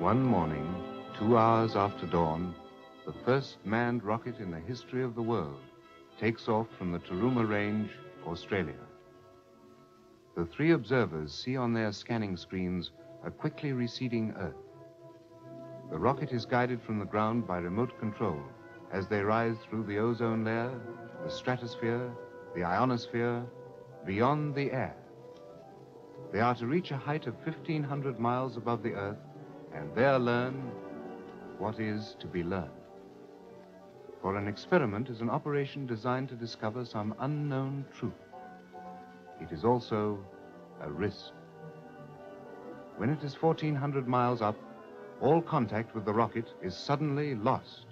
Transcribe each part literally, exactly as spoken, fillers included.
One morning, two hours after dawn, the first manned rocket in the history of the world takes off from the Taruma Range, Australia. The three observers see on their scanning screens a quickly receding Earth. The rocket is guided from the ground by remote control as they rise through the ozone layer, the stratosphere, the ionosphere, beyond the air. They are to reach a height of fifteen hundred miles above the Earth and there learn what is to be learned. For an experiment is an operation designed to discover some unknown truth. It is also a risk. When it is fourteen hundred miles up, all contact with the rocket is suddenly lost.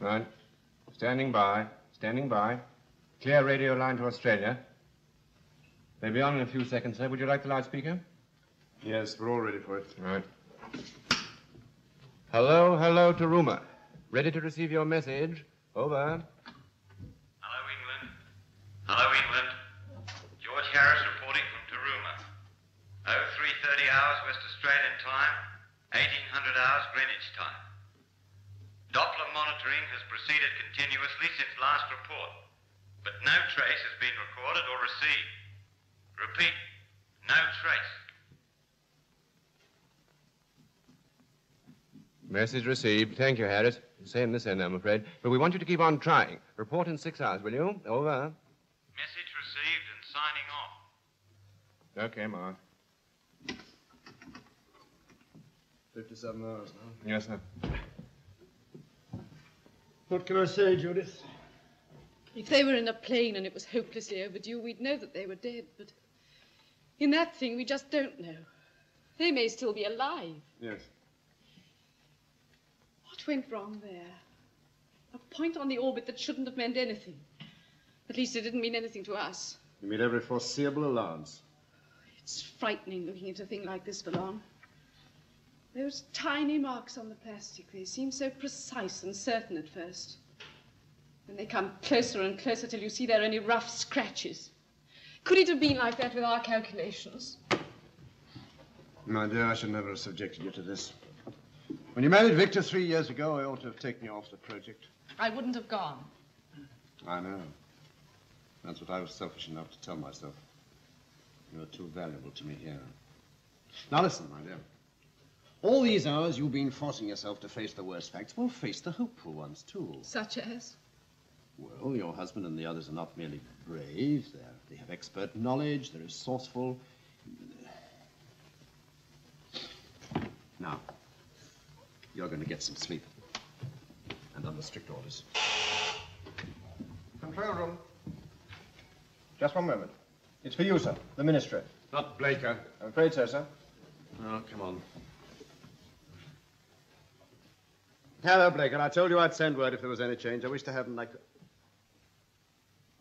Right. Standing by. Standing by. Clear radio line to Australia. They'll be on in a few seconds, sir. Would you like the loudspeaker? Yes, we're all ready for it. Right. Hello, hello, Taruma. Ready to receive your message. Over. Hello, England. Hello, England. George Harris reporting from Taruma. oh three thirty hours West Australian time, eighteen hundred hours Greenwich time. Doppler monitoring has proceeded continuously since last report, but no trace has been recorded or received. Repeat, no trace. Message received. Thank you, Harris. Same this end, I'm afraid. But we want you to keep on trying. Report in six hours, will you? Over. Message received and signing off. Okay, Mark. fifty-seven hours now. Yes, sir. What can I say, Judith? If they were in a plane and it was hopelessly overdue, we'd know that they were dead, but in that thing, we just don't know. They may still be alive. Yes. What went wrong there? A point on the orbit that shouldn't have meant anything. At least it didn't mean anything to us. You made every foreseeable allowance. It's frightening looking at a thing like this for long. Those tiny marks on the plastic, they seem so precise and certain at first. And they come closer and closer till you see they're only rough scratches. Could it have been like that with our calculations? My dear, I should never have subjected you to this. When you married Victor three years ago, I ought to have taken you off the project. I wouldn't have gone. I know. That's what I was selfish enough to tell myself. You are too valuable to me here. Now listen, my dear. All these hours you've been forcing yourself to face the worst facts. Well, face the hopeful ones, too. Such as? Well, your husband and the others are not merely brave. They're, they have expert knowledge. They're resourceful. Now, you're going to get some sleep. And under strict orders. Control room. Just one moment. It's for you, sir. The Ministry. Not Blaker. I'm afraid so, sir. Oh, come on. Hello, Blaker. I told you I'd send word if there was any change. I wish to heaven I could...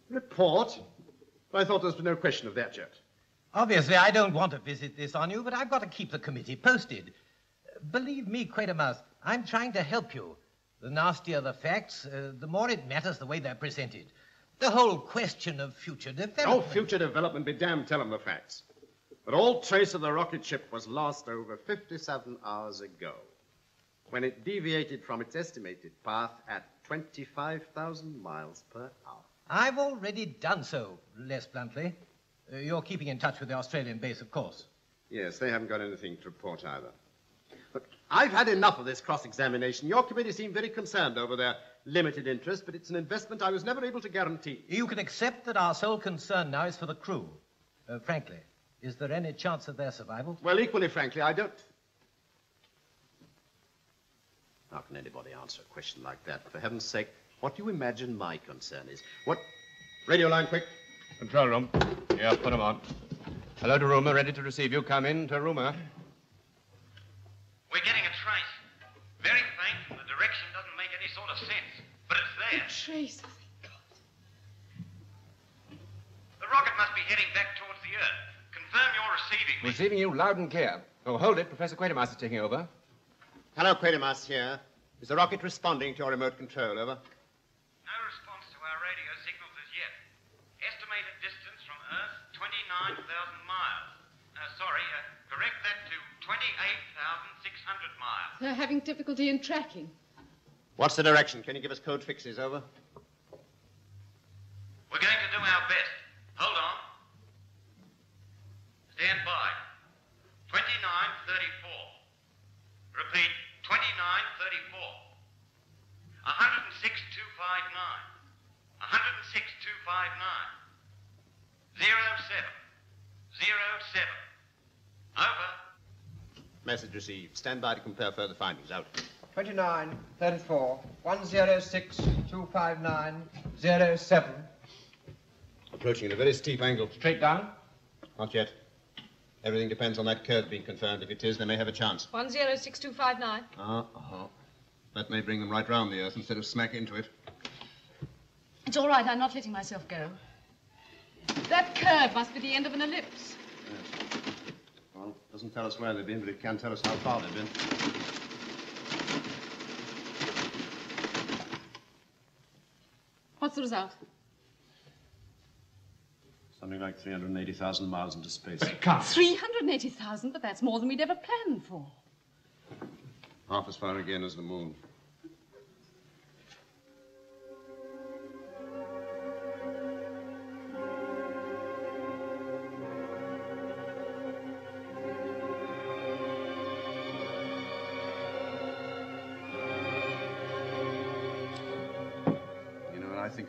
Report? Well, I thought there was no question of that yet. Obviously, I don't want to visit this on you, but I've got to keep the committee posted. Uh, believe me, Quatermass, I'm trying to help you. The nastier the facts, uh, the more it matters the way they're presented. The whole question of future development... Oh, future development be damned, tell them the facts. But all trace of the rocket ship was lost over fifty-seven hours ago, when it deviated from its estimated path at twenty-five thousand miles per hour. I've already done so, less bluntly. Uh, you're keeping in touch with the Australian base, of course. Yes, they haven't got anything to report either. Look, I've had enough of this cross-examination. Your committee seemed very concerned over their limited interest, but it's an investment I was never able to guarantee. You can accept that our sole concern now is for the crew. Uh, frankly, is there any chance of their survival? Well, equally frankly, I don't... How can anybody answer a question like that? For heaven's sake, what do you imagine my concern is? What... Radio line, quick. Control room. Yeah, put them on. Hello, Taruma. Ready to receive you. Come in, Taruma. We're getting a trace. Very faint, and the direction doesn't make any sort of sense. But it's there. A trace, oh, thank God. The rocket must be heading back towards the Earth. Confirm you're receiving me. Receiving you loud and clear. Oh, hold it. Professor Quatermass is taking over. Hello, Quatermass here. Is the rocket responding to your remote control? Over. No response to our radio signals as yet. Estimated distance from Earth, twenty-nine thousand miles. Uh, sorry, uh, correct that to twenty-eight thousand six hundred miles. They're having difficulty in tracking. What's the direction? Can you give us code fixes? Over. We're going to do our best. Hold on. Stand by. twenty-nine thirty-four. Repeat, twenty-nine thirty-four. one oh six two five nine. one oh six two five nine. zero seven. zero seven. Over. Message received. Stand by to compare further findings. Out. twenty-nine thirty-four. one oh six two five nine. zero seven. Approaching at a very steep angle. Straight down? Not yet. Everything depends on that curve being confirmed. If it is, they may have a chance. one oh six two five nine. Uh-huh. Uh-huh. That may bring them right round the Earth instead of smack into it. It's all right. I'm not letting myself go. That curve must be the end of an ellipse. Yes. Well, it doesn't tell us where they've been, but it can tell us how far they've been. What's the result? Something like three hundred eighty thousand miles into space. But it can't. three hundred eighty thousand? But that's more than we'd ever planned for. Half as far again as the moon.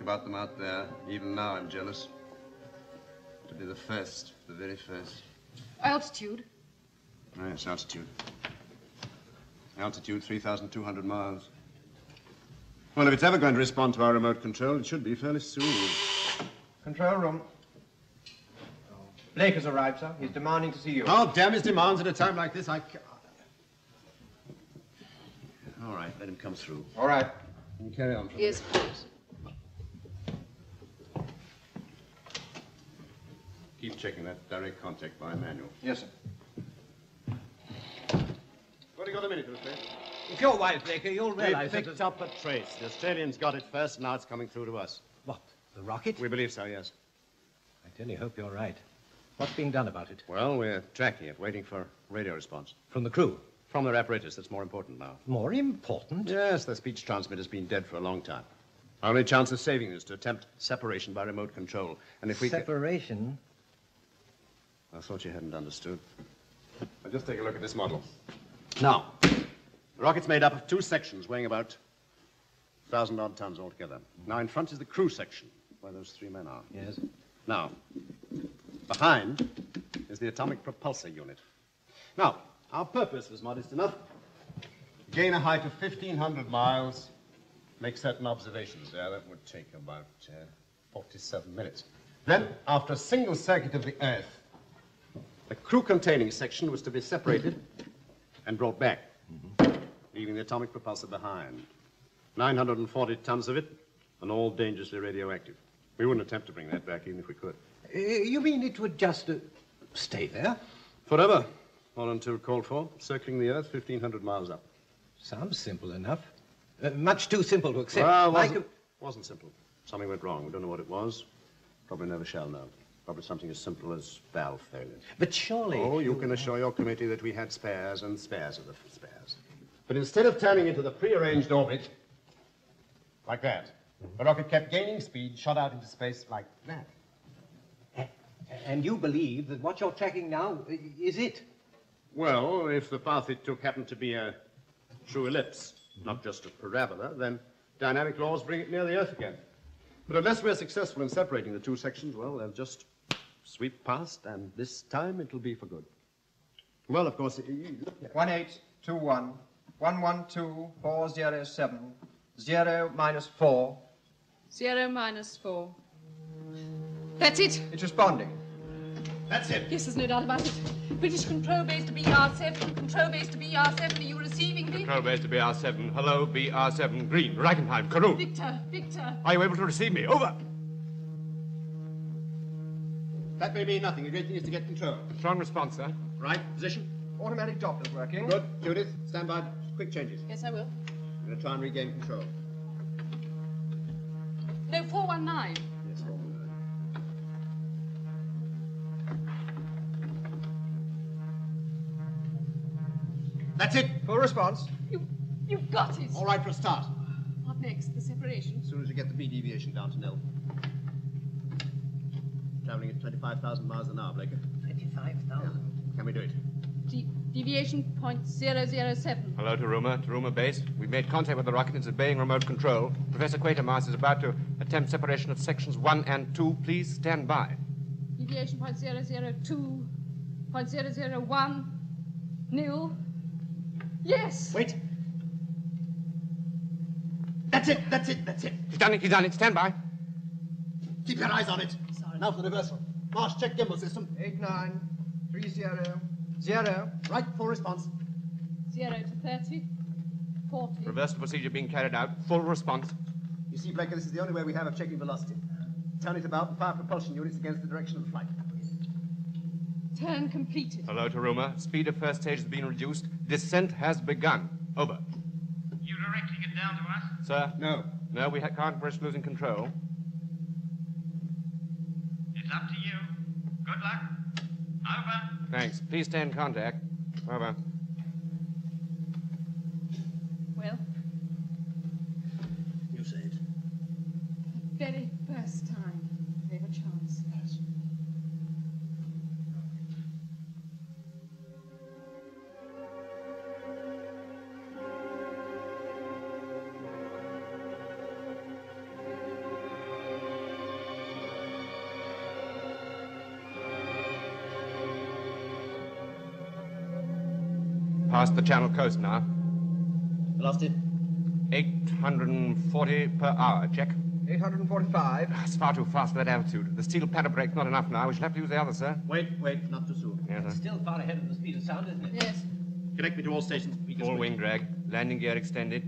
About them out there. Even now I'm jealous. To be the first, the very first. Altitude? Yes, altitude. Altitude, three thousand two hundred miles. Well, if it's ever going to respond to our remote control, it should be fairly soon. Control room. Blake has arrived, sir. He's demanding to see you. Oh, damn his demands at a time like this. I can't. All right, let him come through. All right. Can you carry on? Yes, please. Keep checking that direct contact by manual. Yes, sir. What have you got a minute, Mister? If you're wise, Baker, you'll realize that... We picked up a trace. The Australians got it first, now it's coming through to us. What, the rocket? We believe so, yes. I only hope you're right. What's being done about it? Well, we're tracking it, waiting for radio response. From the crew? From their apparatus. That's more important now. More important? Yes, their speech transmitter's been dead for a long time. Our only chance of saving is to attempt separation by remote control. And if we... Separation? I thought you hadn't understood. Now, just take a look at this model. Now, the rocket's made up of two sections weighing about one thousand odd tons altogether. Now, in front is the crew section, where those three men are. Yes. Now, behind is the atomic propulsor unit. Now, our purpose was modest enough. Gain a height of fifteen hundred miles, make certain observations there. That would take about uh, forty-seven minutes. Then, after a single circuit of the Earth, the crew-containing section was to be separated and brought back, mm-hmm. leaving the atomic propulsor behind. nine hundred forty tons of it, and all dangerously radioactive. We wouldn't attempt to bring that back, even if we could. Uh, you mean it would just uh, stay there? Forever, or until called for, circling the Earth fifteen hundred miles up. Sounds simple enough. Uh, much too simple to accept. Well, wasn't, like a... wasn't simple. Something went wrong. We don't know what it was. Probably never shall know. Probably something as simple as valve failure. But surely... Oh, you can assure your committee that we had spares and spares of the spares. But instead of turning into the prearranged orbit, like that, the rocket kept gaining speed, shot out into space like that. And you believe that what you're tracking now is it? Well, if the path it took happened to be a true ellipse, not just a parabola, then dynamic laws bring it near the Earth again. But unless we're successful in separating the two sections, well, they'll just sweep past, and this time it'll be for good. Well, of course, look here. one eight two one, one one two, four zero seven, zero minus four. zero minus four. That's it. It's responding. That's it. Yes, there's no doubt about it. British control base to B R seven, control base to B R seven, are you receiving me? Control base to B R seven, hello, B R seven, Green, Rackenheim, Carroon. Victor, Victor. Are you able to receive me? Over. That may mean nothing. The great thing is to get control. Strong response, sir. Right, position. Automatic Doppler's working. Good. Judith, stand by. Quick changes. Yes, I will. I'm going to try and regain control. No, four one nine. Yes, four one nine. That's it. Full response. You, you've got it. All right, we'll start. What next? The separation? As soon as you get the B deviation down to nil. Traveling at twenty-five thousand miles an hour, Blaker. twenty-five thousand? Yeah. Can we do it? De deviation point zero zero seven. Hello, Taruma. Taruma base. We've made contact with the rocket. It's obeying remote control. Professor Quatermass is about to attempt separation of sections one and two. Please stand by. Deviation point zero zero two, point zero zero one, nil. Yes. Wait. That's it, that's it, that's it. He's done it, he's done it. Stand by. Keep your eyes on it. Sorry. Now for the reversal. Marsh, check gimbal system. eight nine, three zero, zero. Right, full response. zero to thirty, forty. Reversal procedure being carried out. Full response. You see, Blaker, this is the only way we have of checking velocity. Turn it about and fire propulsion units against the direction of the flight. Turn completed. Hello, Taruma. Speed of first stage has been reduced. Descent has begun. Over. You're directing it down to us? Sir? No. No, we ha can't risk losing control. It's up to you. Good luck. Over. Thanks. Please stay in contact. Over. Well? You say it. The very first time they have a chance. Yes. Past the Channel coast now. Velocity? eight hundred forty per hour. Check. eight hundred forty-five. Oh, it's far too fast for that altitude. The steel paddle brake's not enough now. We shall have to use the other, sir. Wait, wait, not too soon. Yes, it's still far ahead of the speed of sound, isn't it? Yes. Connect me to all stations. All wing drag. Landing gear extended.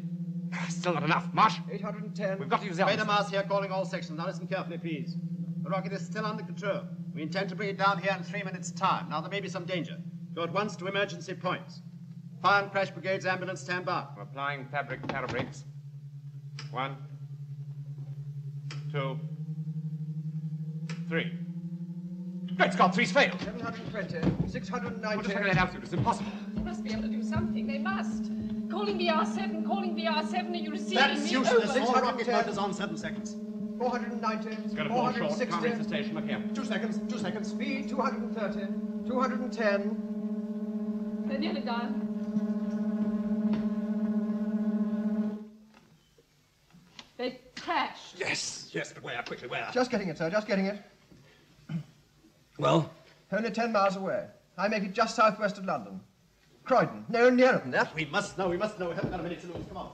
Still not enough. Marsh. eight hundred ten. We've got to use the other. Quatermass here calling all sections. Now listen carefully, please. The rocket is still under control. We intend to bring it down here in three minutes' time. Now, there may be some danger. Go at once to emergency points. Fire and crash brigades, ambulance, stand by. We're applying fabric paddle brakes. One, two, three. Great Scott, three's failed. seven hundred twenty, six hundred ninety. What is that altitude? It's impossible. They must be able to do something. They must. Calling V R seven, calling V R seven, are you receiving me? That's useless. All rocket motors on seven seconds. four ninety, it's going to fall short. Can't reach the station. Look here. Two seconds, two seconds. Speed two hundred thirty, two hundred ten. They're nearly done. They crashed. Yes, yes, but where? Quickly, where? Just getting it, sir, just getting it. Well? Only ten miles away. I make it just southwest of London. Croydon, no nearer than that. We must know, we must know. We haven't got a minute to lose. Come on.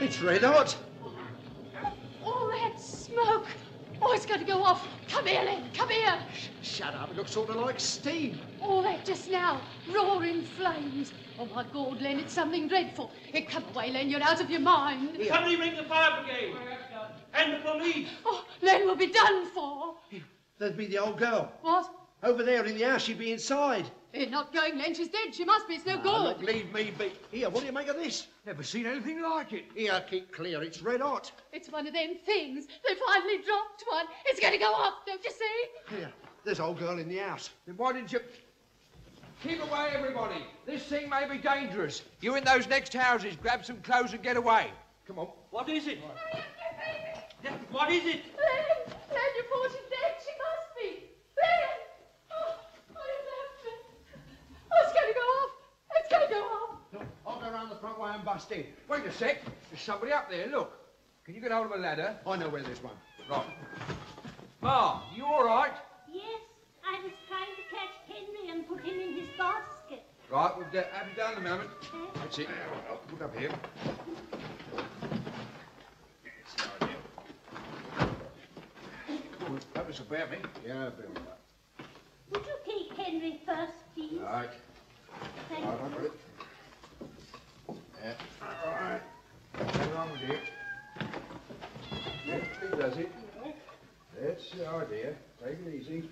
It's red hot. All that smoke. All always going to go off. Come here, Len. Come here. Sh shut up. It looks sort of like steam. All that just now. Roaring flames. Oh, my God, Len. It's something dreadful. Hey, come away, Len. You're out of your mind. Here. Somebody ring the fire brigade. And the police. Oh, Len will be done for. That'd be the old girl. What? Over there in the house. She'd be inside. They're not going, Len. She's dead. She must be. It's no good. Look, leave me be. Here, what do you make of this? Never seen anything like it. Here, keep clear. It's red hot. It's one of them things. They finally dropped one. It's going to go off, don't you see? Here, there's old girl in the house. Then why didn't you... Keep away, everybody. This thing may be dangerous. You in those next houses. Grab some clothes and get away. Come on. What is it? Right. Hurry up, baby. What is it? Len, Len, you thought she's dead. She must be. Len! It's going to go off. It's going to go off. Look, I'll go around the front way and bust in. Wait a sec. There's somebody up there. Look. Can you get hold of a ladder? I know where there's one. Right. Ma, you all right? Yes. I was trying to catch Henry and put him in his basket. Right. We'll get, have you down in a moment. Okay. That's it. I'll put up here. Yes, that was about me. Yeah, about that. Would you keep Henry first, please? Right. Thank All right, you. Yeah. All right. Nothing wrong with it. Everything does it. Yeah. That's the idea. Take it easy.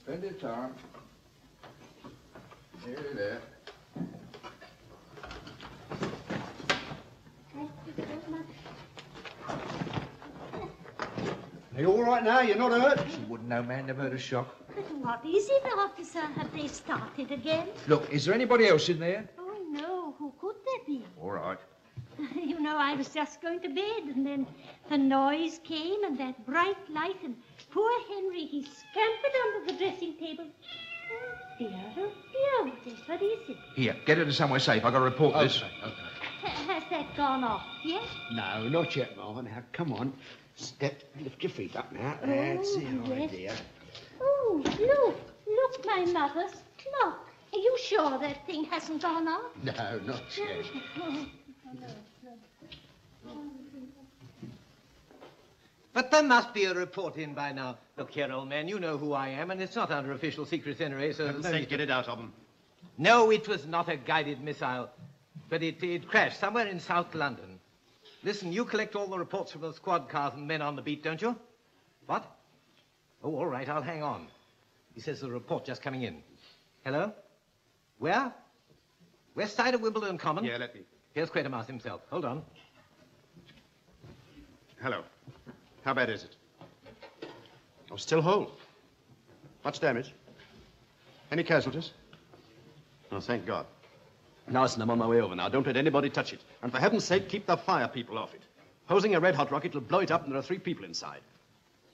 Spend your time. Nearly there. Thank you so much. Are you all right now? You're not hurt? She wouldn't know, man. Never heard a shock. What is it, officer? Have they started again? Look, is there anybody else in there? Oh, no. Who could there be? All right. You know, I was just going to bed, and then the noise came and that bright light, and poor Henry, he scampered under the dressing table. Oh, dear, oh, dear. What is, what is it? Here, get her to somewhere safe. I've got to report okay, this. Okay. Has that gone off yet? No, not yet, Ma. Now, come on. Step, lift your feet up now. That's the idea. Oh, look, look, my mother's clock. Are you sure that thing hasn't gone off? No, not yet. But there must be a report in by now. Look here, old man, you know who I am, and it's not under official secrets anyway, so... Let's no get it out of them. No, it was not a guided missile, but it, it crashed somewhere in South London. Listen, you collect all the reports from the squad cars and men on the beat, don't you? What? Oh, all right, I'll hang on. He says the report just coming in. Hello? Where? West side of Wimbledon Common? Yeah, let me. Here's Quatermass himself. Hold on. Hello. How bad is it? Oh, still whole. Much damage. Any casualties? Oh, thank God. Now, listen, I'm on my way over now. Don't let anybody touch it. And for heaven's sake, keep the fire people off it. Hosing a red-hot rocket will blow it up, and there are three people inside.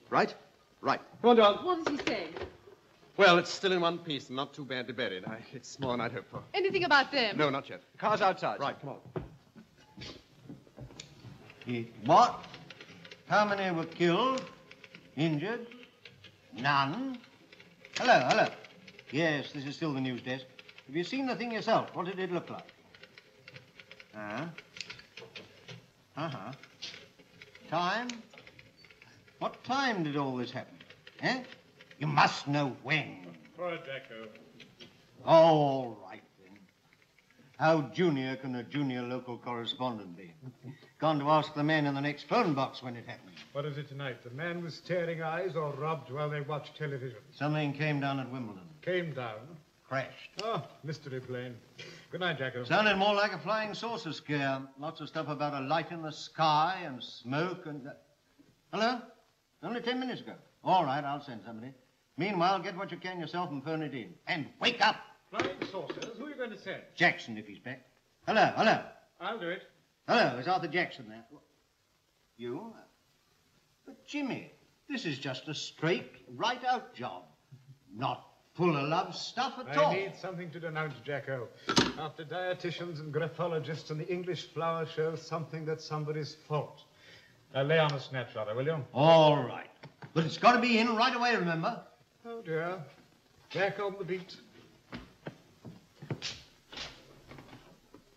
Right? Right. Come on down. What does he say? Well, it's still in one piece and not too badly buried. I, it's more than I'd hoped for. Anything about them? No, not yet. The car's outside. Right, come on. What? How many were killed? Injured? None? Hello, hello. Yes, this is still the news desk. Have you seen the thing yourself? What did it look like? Uh-huh. Uh-huh. Time? What time did all this happen? Eh? You must know when. For a deco. All right, then. How junior can a junior local correspondent be? Gone to ask the man in the next phone box when it happened. What is it tonight? The man with staring eyes or robbed while they watched television? Something came down at Wimbledon. Came down? Crashed. Oh, mystery plane. Good night, Jacko. Sounded more like a flying saucer scare. Lots of stuff about a light in the sky and smoke and... Uh... Hello? Only ten minutes ago. All right, I'll send somebody. Meanwhile, get what you can yourself and phone it in. And wake up! Flying saucers? Who are you going to send? Jackson, if he's back. Hello, hello. I'll do it. Hello, is Arthur Jackson there? You? But, Jimmy, this is just a straight, right-out job. Not full of love stuff at I all. I need something to denounce, Jacko. After dietitians and graphologists and the English flower show, something that's somebody's fault. Now, lay on a snapshot, will you? All right. But it's got to be in right away, remember? Oh, dear. Back on the beat.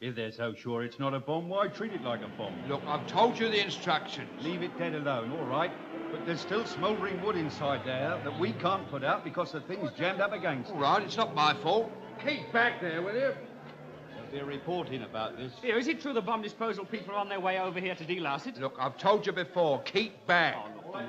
If they're so sure it's not a bomb, why treat it like a bomb? Look, I've told you the instructions. Leave it dead alone, all right? But there's still smouldering wood inside there that we can't put out because the thing's jammed up against it. All right, it's not my fault. Keep back there, will you? There'll be a report in about this. Here, is it true the bomb disposal people are on their way over here to delass it? Look, I've told you before, keep back. Oh, no.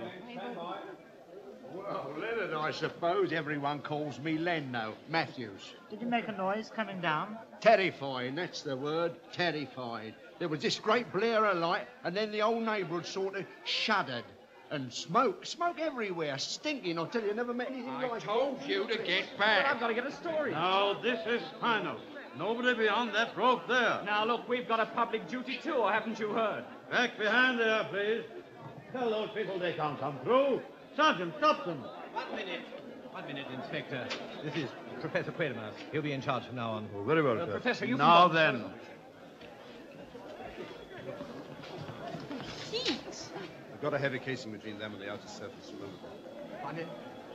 Well, Leonard, I suppose. Everyone calls me Len now. Matthews. Did you make a noise coming down? Terrifying, that's the word. Terrifying. There was this great blare of light, and then the whole neighbourhood sort of shuddered. And smoke, smoke everywhere, stinking. I'll tell you, I never met anything like it. I told you to get back. But I've got to get a story. Now, this is final. Nobody beyond that rope there. Now, look, we've got a public duty, too, haven't you heard? Back behind there, please. Tell those people they can't come through. Sergeant, stop them. One minute. One minute, Inspector. This is Professor Quatermass. He'll be in charge from now on. Oh, very well, well sir. Professor, you now can... then. Heat. We've got a heavy casing between them and the outer surface of Wimbledon. And it,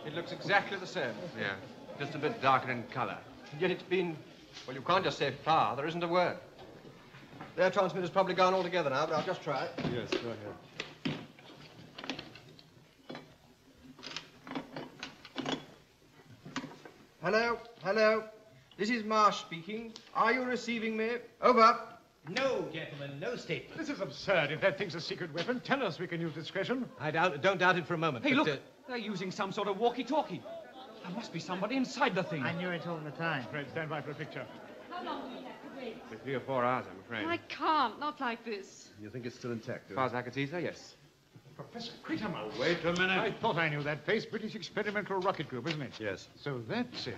it looks exactly the same. Yeah, just a bit darker in colour. Yet it's been... Well, you can't just say flour. There isn't a word. Their transmitter's probably gone altogether now, but I'll just try it. Yes, go ahead. Hello, hello. This is Marsh speaking. Are you receiving me? Over. No, gentlemen, no statement. This is absurd. If that thing's a secret weapon, tell us we can use discretion. I doubt, don't doubt it for a moment. Hey, look, uh... they're using some sort of walkie-talkie. There must be somebody inside the thing. I knew it all the time. Fred, stand by for a picture. How long do we have to wait? For three or four hours, I'm afraid. I can't, not like this. You think it's still intact, do you? As far as I can see, sir, yes. Professor Quatermass. Oh, wait a minute. I thought I knew that face. British Experimental Rocket Group, isn't it? Yes. So that's it.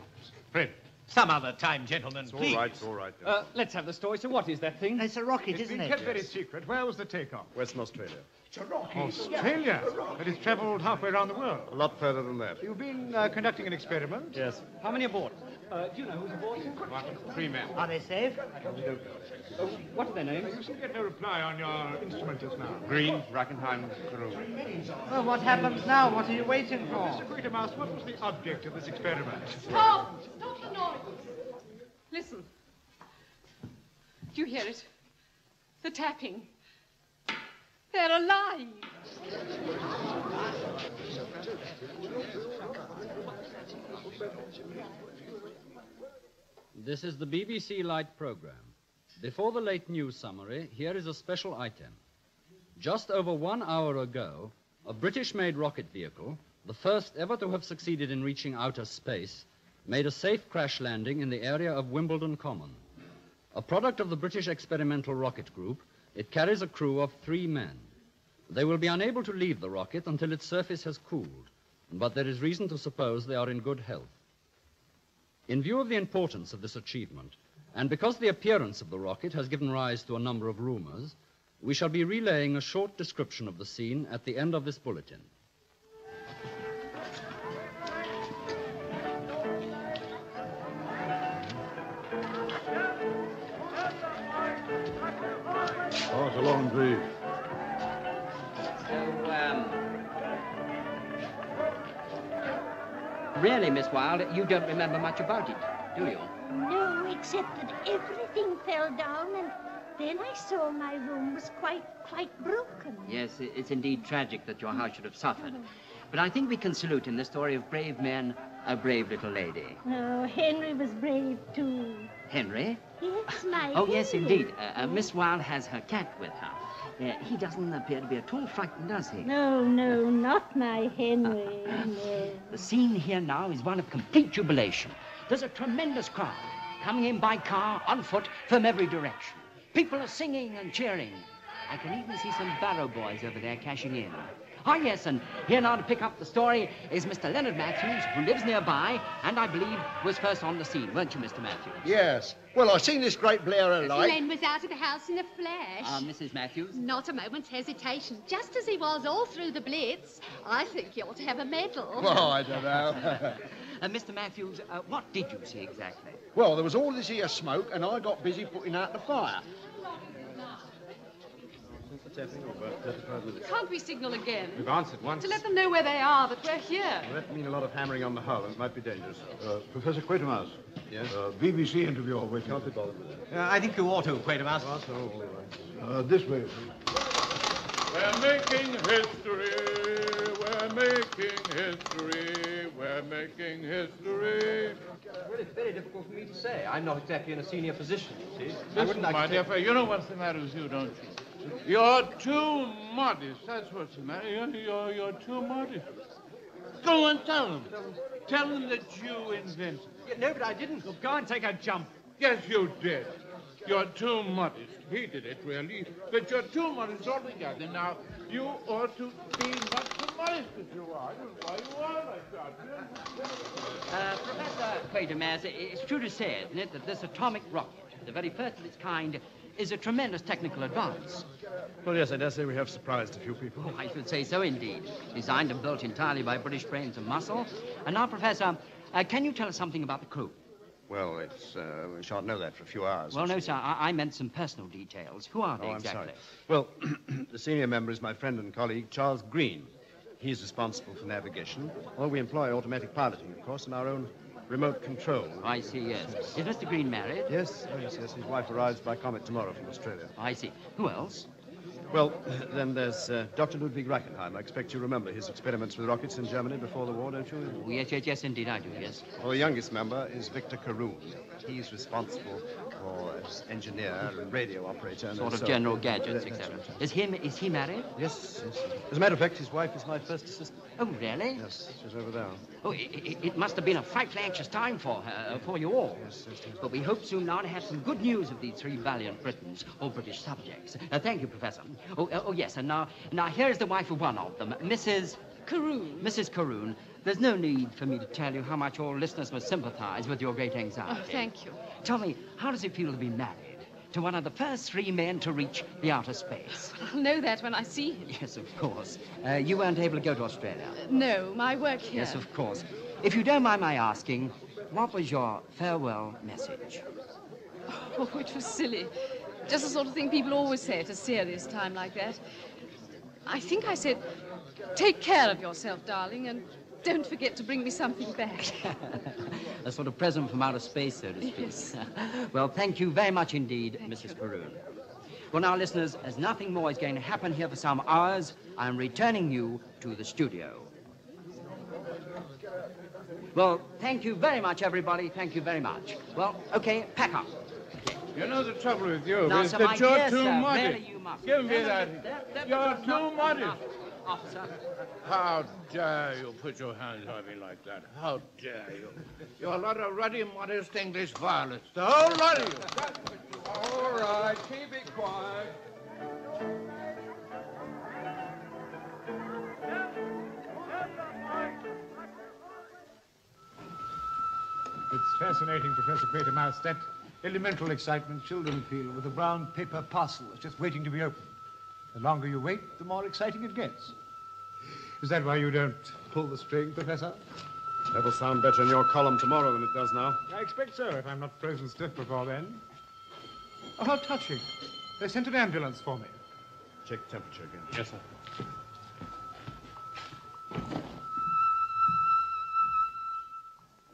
Fred. Some other time, gentlemen, it's please. All right, it's all right. Uh, let's have the story. So what is that thing? It's a rocket, it's isn't it? It's been kept very secret. Where was the takeoff? Western Australia. It's a rocket. Australia? It's a rocket. But it's travelled halfway around the world. A lot further than that. You've been uh, conducting an experiment? Yes. How many aboard? Uh, do you know who's aboard? One, three men. Are they safe? I don't know. Oh, what are their names? You should get no reply on your instrument just now. Green, Rackenheim, Carroon. Well, what happens now? What are you waiting for? Mister Quatermass, what was the object of this experiment? Stop! Stop the noise! Listen. Do you hear it? The tapping. They're alive. This is the B B C Light program. Before the late news summary, here is a special item. Just over one hour ago, a British-made rocket vehicle, the first ever to have succeeded in reaching outer space, made a safe crash landing in the area of Wimbledon Common. A product of the British Experimental Rocket Group, it carries a crew of three men. They will be unable to leave the rocket until its surface has cooled, but there is reason to suppose they are in good health. In view of the importance of this achievement, and because the appearance of the rocket has given rise to a number of rumors, we shall be relaying a short description of the scene at the end of this bulletin. Pass along, please. So, um... really, Miss Wilde, you don't remember much about it, do you? No, except that everything fell down, and then I saw my room was quite, quite broken. Yes, it's indeed tragic that your house should have suffered. But I think we can salute in the story of brave men a brave little lady. Oh, Henry was brave, too. Henry? Yes, my Oh, Henry. Yes, indeed. Uh, uh, Miss Wilde has her cat with her. Uh, he doesn't appear to be at all frightened, does he? No, no, uh, not my Henry, uh, uh, no. The scene here now is one of complete jubilation. There's a tremendous crowd coming in by car, on foot, from every direction. People are singing and cheering. I can even see some barrow boys over there cashing in. Ah, yes, and here now to pick up the story is Mister Leonard Matthews, who lives nearby, and I believe was first on the scene, weren't you, Mister Matthews? Yes. Well, I seen this great blare of light. Len was out of the house in a flash. Ah, uh, Missus Matthews? Not a moment's hesitation, just as he was all through the blitz. I think he ought to have a medal. Oh, I don't know. uh, Mister Matthews, uh, what did you see exactly? Well, there was all this here smoke, and I got busy putting out the fire. Can't we signal again? We've answered once. To let them know where they are, that we're here. Well, that means a lot of hammering on the hull, and it might be dangerous. Uh, Professor Quatermass, Yes. Uh, B B C interviewer with you. Can't be bothered with that. Uh, I think you ought to, Quatermass. Oh, that's all right. Uh, this way, please. We're making history. We're making history. We're making history. Well, it's very difficult for me to say. I'm not exactly in a senior position, you see. Listen, I wouldn't like my to dear friend, you know what's the matter with you, don't you? You're too modest. That's what's the matter. You're, you're, you're too modest. Go and tell them. Tell them that you invented it. Yeah, no, but I didn't. Well, go and take a jump. Yes, you did. You're too modest. He did it, really. But you're too modest altogether. Now, you ought to be much more modest as you are. Why you are like that? Uh, Professor Quatermass, it's true to say, isn't it, that this atomic rocket, the very first of its kind, is a tremendous technical advance. Well, yes, I dare say we have surprised a few people. Oh, I should say so, indeed. Designed and built entirely by British brains and muscle. And now, Professor, uh, can you tell us something about the crew? Well, it's, uh, we shan't know that for a few hours. Well, no, sir, I, I meant some personal details. Who are they oh, exactly? I'm sorry. Well, the senior member is my friend and colleague, Charles Green. He's responsible for navigation, although we employ automatic piloting, of course, and our own remote control. I see, yes. Is Mister Green married? Yes, oh, yes, yes. His wife arrives by comet tomorrow from Australia. I see. Who else? Well, then there's uh, Doctor Ludwig Rackenheim. I expect you remember his experiments with rockets in Germany before the war, don't you? Oh, yes, yes, yes, indeed, I do, yes. Well, the youngest member is Victor Carroon. He's responsible for as engineer and radio operator. Sort of general gadgets, et cetera. Is him? Is he married? Yes, yes. As a matter of fact, his wife is my first assistant. Oh, really? Yes, she's over there. Oh, it, it must have been a frightfully anxious time for her, for you all. Yes, yes, yes. But we hope soon now to have some good news of these three valiant Britons, all British subjects. Uh, thank you, Professor. Oh, oh, yes, and now, now here is the wife of one of them, Missus Carroon. Missus Carroon, there's no need for me to tell you how much all listeners must sympathize with your great anxiety. Oh, thank you. Tell me, how does it feel to be married to one of the first three men to reach the outer space? Well, I'll know that when I see him. Yes, of course. Uh, you weren't able to go to Australia? Uh, no, my work here. Yes, of course. If you don't mind my asking, what was your farewell message? Oh, which was silly. Just the sort of thing people always say at a serious time like that. I think I said, take care of yourself, darling, and don't forget to bring me something back. A sort of present from outer space, so to speak. Yes. Well, thank you very much indeed, thank Missus Carroon. Well, now, listeners, as nothing more is going to happen here for some hours, I'm returning you to the studio. Well, thank you very much, everybody. Thank you very much. Well, okay, pack up. You know the trouble with you now, is sir, that you're too sir, modest. You Give me no, that. No, that, that you're too not, modest. Not, officer. How dare you put your hands on me like that? How dare you? You're a lot of ruddy, modest English varlets. The whole lot of you. That's what you are. All right, keep it quiet. It's fascinating, Professor Quatermass, that elemental excitement children feel with a brown paper parcel that's just waiting to be opened. The longer you wait, the more exciting it gets. Is that why you don't pull the string, Professor? That'll sound better in your column tomorrow than it does now. I expect so, if I'm not frozen stiff before then. Oh, how touching. They sent an ambulance for me. Check temperature again. Yes, sir.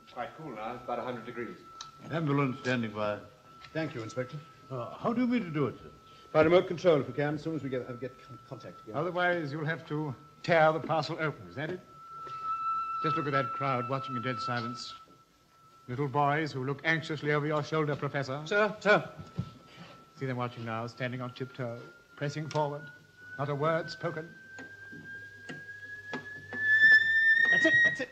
It's quite cool now. It's about one hundred degrees. Ambulance standing by. Thank you, Inspector. Uh, how do you mean to do it, sir? By remote control, if we can, as soon as we get, uh, get contact again. Otherwise, you'll have to tear the parcel open, is that it? Just look at that crowd watching in dead silence. Little boys who look anxiously over your shoulder, Professor. Sir, sir. See them watching now, standing on tiptoe, pressing forward. Not a word spoken. That's it, that's it.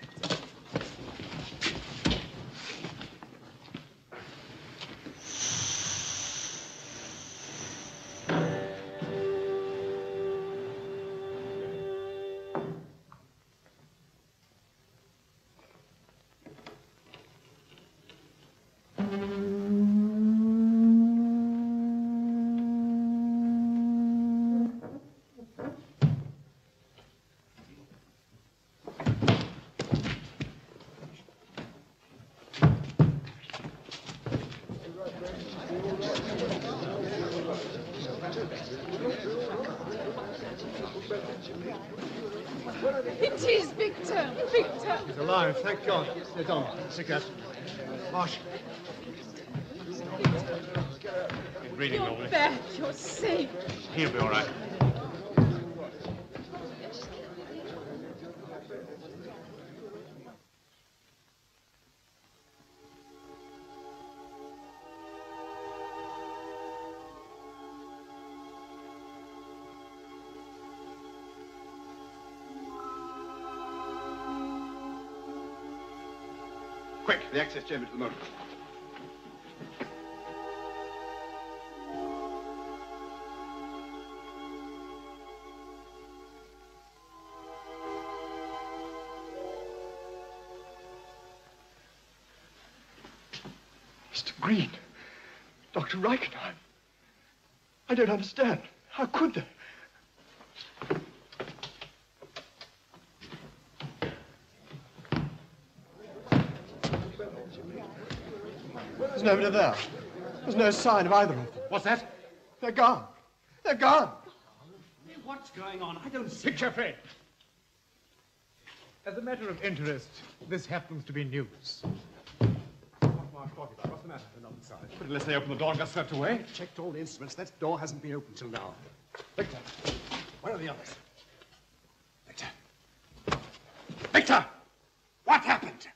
It is Victor, Victor. He's alive, thank God. Sit down, sit down. Marsh. You're breathing normally. You're back. You're safe. He'll be all right. The access chamber to the motor. Mister Green, Doctor Rackenheim. I don't understand. How could they? There's nobody there. There's no sign of either of them. What's that? They're gone. They're gone. What's going on? I don't see. Picture frame. As a matter of interest, this happens to be news. What Marsh talking about? What's the matter? They're not inside. But unless they open the door and got swept away. I've checked all the instruments. That door hasn't been opened till now. Victor, where are the others? Victor. Victor! What happened?